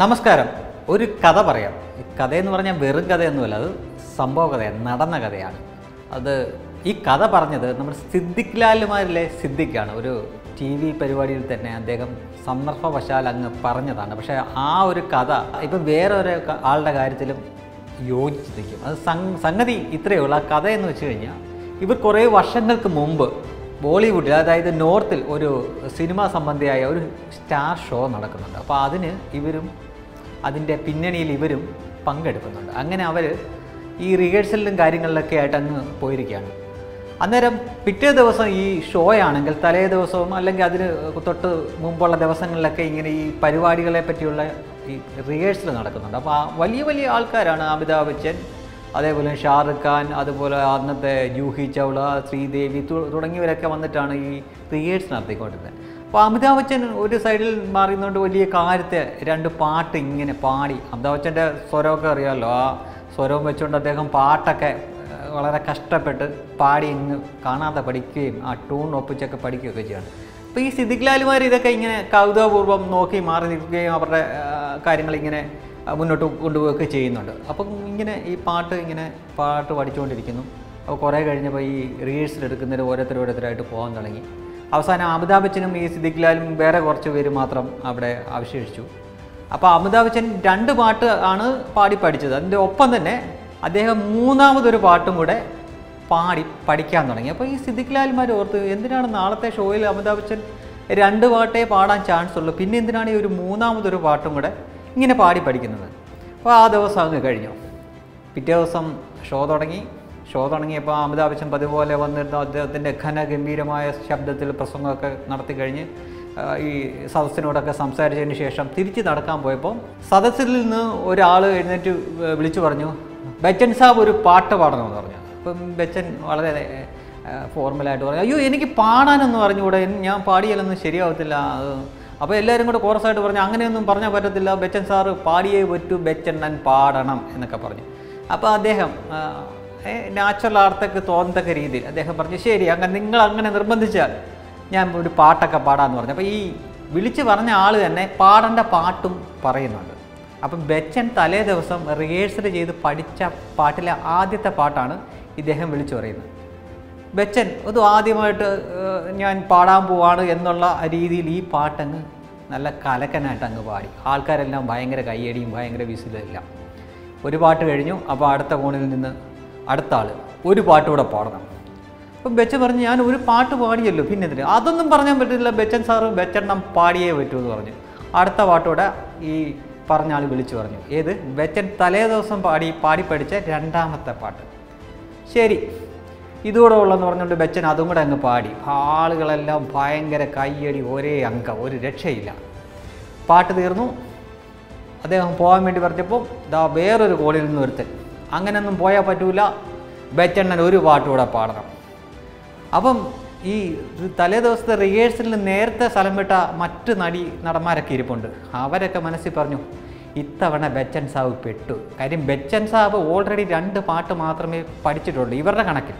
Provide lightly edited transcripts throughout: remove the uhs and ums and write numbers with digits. നമസ്കാരം ഒരു കഥ പറയാം കഥ എന്ന് പറഞ്ഞാൽ വെറും കഥയൊന്നുമല്ല അത് സംഭവ കഥയാണ് നടന്ന കഥയാണ് അത് ഈ കഥ പറഞ്ഞത് നമ്മുടെ സിദ്ദിഖ് ലാലുമാരിലെ സിദ്ദിഖാണ് ഒരു TV പരിപാടിയിൽ തന്നെ അദ്ദേഹം സന്ദർഭവശാൽ അങ്ങ് പറഞ്ഞതാണ് പക്ഷേ ആ ഒരു കഥ ഇപ്പോൾ വേറെ ഒരു ആളുടെ കാര്യത്തിലും യോജിച്ച് നിൽക്കും അത് സംഗതി ഇത്രയേ ഉള്ളൂ ആ കഥ എന്ന് വെച്ച് കഴിഞ്ഞാൽ ഇവർ കുറേ വർഷങ്ങൾക്ക് മുമ്പ് ബോളിവുഡിൽ അതായത് നോർത്തിൽ ഒരു സിനിമ സംബന്ധിയായ ഒരു സ്റ്റാർ ഷോ നടക്കുന്നുണ്ട് അപ്പോൾ അതിന് ഇവരും അതിൻ്റെ പിന്നണിയിൽ ഇവരും പങ്കെടുക്കുന്നുണ്ട് അങ്ങനെ അവർ ഈ റിഹേഴ്സലിലും കാര്യങ്ങളിലൊക്കെ ആയിട്ട് അങ്ങ് പോയിരിക്കുകയാണ് അന്നേരം പിറ്റേ ദിവസം ഈ ഷോ ആണെങ്കിൽ തലേ ദിവസവും അല്ലെങ്കിൽ അതിന് തൊട്ട് മുമ്പുള്ള ദിവസങ്ങളിലൊക്കെ ഇങ്ങനെ ഈ പരിപാടികളെ പറ്റിയുള്ള ഈ റിഹേഴ്സൽ നടക്കുന്നുണ്ട് അപ്പോൾ വലിയ വലിയ ആൾക്കാരാണ് അമിതാഭ് ബച്ചൻ അതേപോലെ ഷാറുഖ് ഖാൻ അതുപോലെ അന്നത്തെ ജൂഹി ചൗള ശ്രീദേവി തുടങ്ങിയവരൊക്കെ വന്നിട്ടാണ് ഈ റിഹേഴ്സൽ നടത്തിക്കൊണ്ടിരുന്നത് അപ്പോൾ അമിതാഭ് ബച്ചൻ ഒരു സൈഡിൽ മാറിയുന്നതുകൊണ്ട് വലിയ കാര്യത്തെ രണ്ട് പാട്ട് ഇങ്ങനെ പാടി അമിതാഭ് ബച്ചൻ്റെ സ്വരമൊക്കെ അറിയാമല്ലോ ആ സ്വരവും വെച്ചുകൊണ്ട് അദ്ദേഹം പാട്ടൊക്കെ വളരെ കഷ്ടപ്പെട്ട് പാടി ഇന്ന് കാണാതെ പഠിക്കുകയും ആ ട്യൂൺ ഒപ്പിച്ചൊക്കെ പഠിക്കുകയൊക്കെ ചെയ്യാണ് അപ്പോൾ ഈ സിദ്ദിഖ് ലാലുമാർ ഇതൊക്കെ ഇങ്ങനെ കൗതുകപൂർവ്വം നോക്കി മാറി നിൽക്കുകയും അവരുടെ കാര്യങ്ങളിങ്ങനെ മുന്നോട്ട് കൊണ്ടുപോവുകയൊക്കെ ചെയ്യുന്നുണ്ട് അപ്പം ഇങ്ങനെ ഈ പാട്ട് പഠിച്ചുകൊണ്ടിരിക്കുന്നു അപ്പോൾ കുറേ കഴിഞ്ഞപ്പോൾ ഈ റിഹേഴ്സൽ എടുക്കുന്നതിന് ഓരോരുത്തരായിട്ട് പോകാൻ തുടങ്ങി അവസാനം അമിതാഭ് ബച്ചനും ഈ സിദ്ദിഖ് ലാലും വേറെ കുറച്ച് പേര് മാത്രം അവിടെ അവശേഷിച്ചു അപ്പോൾ അമിതാഭ് ബച്ചൻ രണ്ട് പാട്ട് ആണ് പാടി പഠിച്ചത് അതിൻ്റെ ഒപ്പം തന്നെ അദ്ദേഹം മൂന്നാമതൊരു പാട്ടും കൂടെ പാടി പഠിക്കാൻ തുടങ്ങി അപ്പോൾ ഈ സിദ്ദിഖ് ലാൽമാർ ഓർത്ത് എന്തിനാണ് നാളത്തെ ഷോയിൽ അമിതാഭ് ബച്ചൻ രണ്ട് പാട്ടേ പാടാൻ ചാൻസ് ഉള്ളൂ പിന്നെ എന്തിനാണ് ഈ ഒരു മൂന്നാമതൊരു പാട്ടും കൂടെ ഇങ്ങനെ പാടി പഠിക്കുന്നത് അപ്പോൾ ആ ദിവസം അങ്ങ് കഴിഞ്ഞു പിറ്റേ ദിവസം ഷോ തുടങ്ങിയപ്പോൾ അമിതാഭ് ബച്ചൻ പതിപോലെ വന്നിരുന്നു അദ്ദേഹത്തിൻ്റെ ഘനഗംഭീരമായ ശബ്ദത്തിൽ പ്രസംഗമൊക്കെ നടത്തി കഴിഞ്ഞ് ഈ സദസ്സിനോടൊക്കെ സംസാരിച്ചതിന് ശേഷം തിരിച്ച് നടക്കാൻ പോയപ്പോൾ സദസ്സിൽ നിന്ന് ഒരാൾ എഴുന്നേറ്റ് വിളിച്ചു പറഞ്ഞു ബച്ചൻ സാബ് ഒരു പാട്ട് പാടണമെന്ന് പറഞ്ഞു അപ്പം ബച്ചൻ വളരെ ഫോർമലായിട്ട് പറഞ്ഞു അയ്യോ എനിക്ക് പാടാനൊന്നും അറിഞ്ഞുകൂടെ ഞാൻ പാടിയാലൊന്നും ശരിയാവത്തില്ല അപ്പോൾ എല്ലാവരും കൂടെ കോറസായിട്ട് പറഞ്ഞു അങ്ങനെയൊന്നും പറഞ്ഞാൽ പറ്റത്തില്ല ബച്ചൻ സാറ് പാടിയേ പറ്റൂ ബച്ചണ്ണൻ പാടണം എന്നൊക്കെ പറഞ്ഞു അപ്പോൾ അദ്ദേഹം നാച്ചുറൽ ആർട്ടൊക്കെ തോന്നത്തക്ക രീതിയിൽ അദ്ദേഹം പറഞ്ഞു ശരി അങ്ങനെ നിങ്ങൾ അങ്ങനെ നിർബന്ധിച്ചാൽ ഞാൻ ഒരു പാട്ടൊക്കെ പാടാമെന്ന് പറഞ്ഞു അപ്പോൾ ഈ വിളിച്ച് പറഞ്ഞ ആൾ തന്നെ പാടേണ്ട പാട്ടും പറയുന്നുണ്ട് അപ്പം ബച്ചൻ തലേ ദിവസം റിഹേഴ്സൽ ചെയ്ത് പഠിച്ച പാട്ടിലെ ആദ്യത്തെ പാട്ടാണ് ഇദ്ദേഹം വിളിച്ചു പറയുന്നത് ബച്ചൻ അത് ആദ്യമായിട്ട് ഞാൻ പാടാൻ പോവാണ് എന്നുള്ള രീതിയിൽ ഈ പാട്ടങ്ങ് നല്ല കലക്കനായിട്ട് അങ്ങ് പാടി ആൾക്കാരെല്ലാം ഭയങ്കര കയ്യടിയും ഭയങ്കര വിസിലെല്ലാം ഒരു പാട്ട് കഴിഞ്ഞു അപ്പോൾ അടുത്ത കോണിൽ നിന്ന് അടുത്ത ആൾ ഒരു പാട്ടുകൂടെ പാടണം അപ്പം ബച്ചൻ പറഞ്ഞു ഞാൻ ഒരു പാട്ട് പാടിയല്ലോ പിന്നെ എന്തിനാ അതൊന്നും പറയാൻ പറ്റില്ല ബച്ചൻ സാറ് ബച്ചെണ്ണം പാടിയേ പറ്റൂ എന്ന് പറഞ്ഞു അടുത്ത പാട്ടോടെ ഈ പറഞ്ഞ ആൾ വിളിച്ചു പറഞ്ഞു ഏത് ബച്ചൻ തലേ ദിവസം പാടി പഠിച്ച രണ്ടാമത്തെ പാട്ട് ശരി ഇതോടെ ഉള്ളതെന്ന് പറഞ്ഞുകൊണ്ട് ബച്ചൻ അതും കൂടെ അങ്ങ് പാടി ആളുകളെല്ലാം ഭയങ്കര കയ്യടി ഒരേ അംഗം ഒരു രക്ഷയില്ല പാട്ട് തീർന്നു അദ്ദേഹം പോകാൻ വേണ്ടി പറഞ്ഞപ്പോൾ ദാ വേറൊരു കോളിൽ നിന്ന് ഒരുത്തൻ അങ്ങനെയൊന്നും പോയാൽ പറ്റൂല ബച്ചണ്ണൻ ഒരു പാട്ടുകൂടെ പാടണം അപ്പം ഈ തലേ ദിവസത്തെ റിഹേഴ്സലിൽ നേരത്തെ സ്ഥലം വിട്ട മറ്റ് നടന്മാരൊക്കെ ഇരിപ്പുണ്ട് അവരൊക്കെ മനസ്സിൽ പറഞ്ഞു ഇത്തവണ ബച്ചൻ സാബ് പെട്ടു കാര്യം ബച്ചൻ സാബ് ഓൾറെഡി രണ്ട് പാട്ട് മാത്രമേ പഠിച്ചിട്ടുള്ളൂ ഇവരുടെ കണക്കിൽ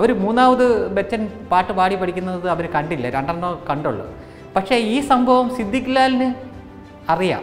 അവർ മൂന്നാമത് ബച്ചൻ പാട്ട് പാടി പഠിക്കുന്നത് അവർ കണ്ടില്ല രണ്ടെണ്ണം കണ്ടുള്ളൂ പക്ഷേ ഈ സംഭവം സിദ്ദിഖ് ലാലിന് അറിയാം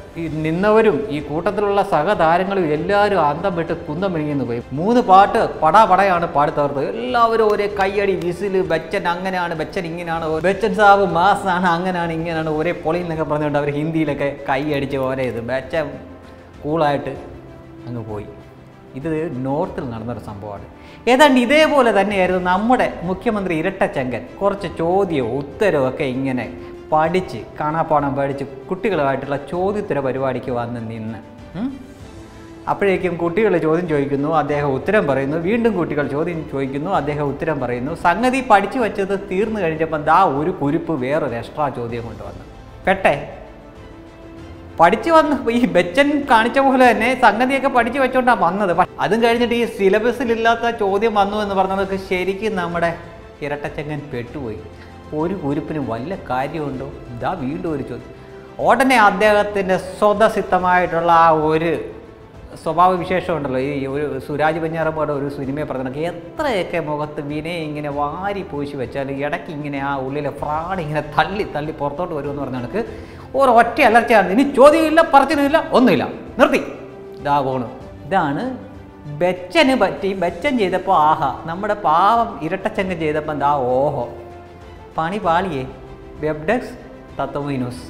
ഈ നിന്നവരും ഈ കൂട്ടത്തിലുള്ള സഹതാരങ്ങളും എല്ലാവരും അന്തം വിട്ട് കുന്തം വിഴുങ്ങിയെന്ന് പോയി 3 പാട്ട് പടാപടയാണ് പാടിത്തകർത്തത് എല്ലാവരും ഒരേ കയ്യടി വിസിൽ ബച്ചൻ അങ്ങനെയാണ് ബച്ചൻ ഇങ്ങനെയാണ് ബച്ചൻ സാബ് മാസാണ് അങ്ങനെയാണ് ഇങ്ങനെയാണ് ഒരേ പൊളിയിൽ നിന്നൊക്കെ പറഞ്ഞുകൊണ്ട് അവർ ഹിന്ദിയിലൊക്കെ കൈയടിച്ച് ഒരേ ഇത് ബച്ചൻ കൂളായിട്ട് അങ്ങ് പോയി ഇത് നോർത്തിൽ നടന്നൊരു സംഭവമാണ് ഏതാണ്ട് ഇതേപോലെ തന്നെയായിരുന്നു നമ്മുടെ മുഖ്യമന്ത്രി ഇരട്ടച്ചങ്കൻ കുറച്ച് ചോദ്യവും ഉത്തരവും ഒക്കെ ഇങ്ങനെ പഠിച്ച് കാണാപ്പാടം പഠിച്ച് കുട്ടികളുമായിട്ടുള്ള ചോദ്യോത്തര പരിപാടിക്ക് വന്ന് നിന്ന് അപ്പോഴേക്കും കുട്ടികൾ ചോദ്യം ചോദിക്കുന്നു അദ്ദേഹം ഉത്തരം പറയുന്നു വീണ്ടും കുട്ടികൾ ചോദ്യം ചോദിക്കുന്നു അദ്ദേഹം ഉത്തരം പറയുന്നു സംഗതി പഠിച്ചു വച്ചത് തീർന്നു കഴിഞ്ഞപ്പം ദാ ഒരു കുരിപ്പ് വേറൊരു എക്സ്ട്രാ ചോദ്യം കൊണ്ടുവന്നു പെട്ടെ പഠിച്ചു വന്ന് ഈ ബച്ചൻ കാണിച്ച പോലെ തന്നെ സംഗതിയൊക്കെ പഠിച്ചു വെച്ചോണ്ടാണ് വന്നത് അതും കഴിഞ്ഞിട്ട് ഈ സിലബസിലില്ലാത്ത ചോദ്യം വന്നു എന്ന് പറഞ്ഞതൊക്കെ ശരിക്കും നമ്മുടെ ഇരട്ടച്ചങ്ങൻ പെട്ടുപോയി ഒരു കുരിപ്പിനും വല്ല കാര്യമുണ്ടോ? ഇതാ വീണ്ടും ഒരു ചോദ്യം. ഉടനെ അദ്ദേഹത്തിൻ്റെ സ്വതസിദ്ധമായിട്ടുള്ള ആ ഒരു സ്വഭാവവിശേഷം ഉണ്ടല്ലോ, ഈ ഒരു സുരാജ് പഞ്ഞാറമ്മയുടെ ഒരു സിനിമയെ പറഞ്ഞിട്ട് എത്രയൊക്കെ മുഖത്ത് വിനയം ഇങ്ങനെ വാരി പൂശി വെച്ചാൽ ഇടയ്ക്ക് ഇങ്ങനെ ആ ഉള്ളിലെ ഫ്രാഡ് ഇങ്ങനെ തള്ളി തള്ളി പുറത്തോട്ട് വരുമെന്ന് പറഞ്ഞ കണക്ക് ഒരൊറ്റ അലർച്ചയാണ്. ഇനി ചോദ്യമില്ല, പറച്ചിലില്ല, ഒന്നുമില്ല, നിർത്തി. ഇതാകോണ് ഇതാണ് ബച്ചന് പറ്റി. ബച്ചൻ ചെയ്തപ്പോൾ ആഹാ, നമ്മുടെ പാവം ഇരട്ടച്ചങ്ങ് ചെയ്തപ്പോൾ എന്താ ഓഹോ. പണി പാളിയേ. വെബ്ഡെക്സ് തത്വമീനൂസ്.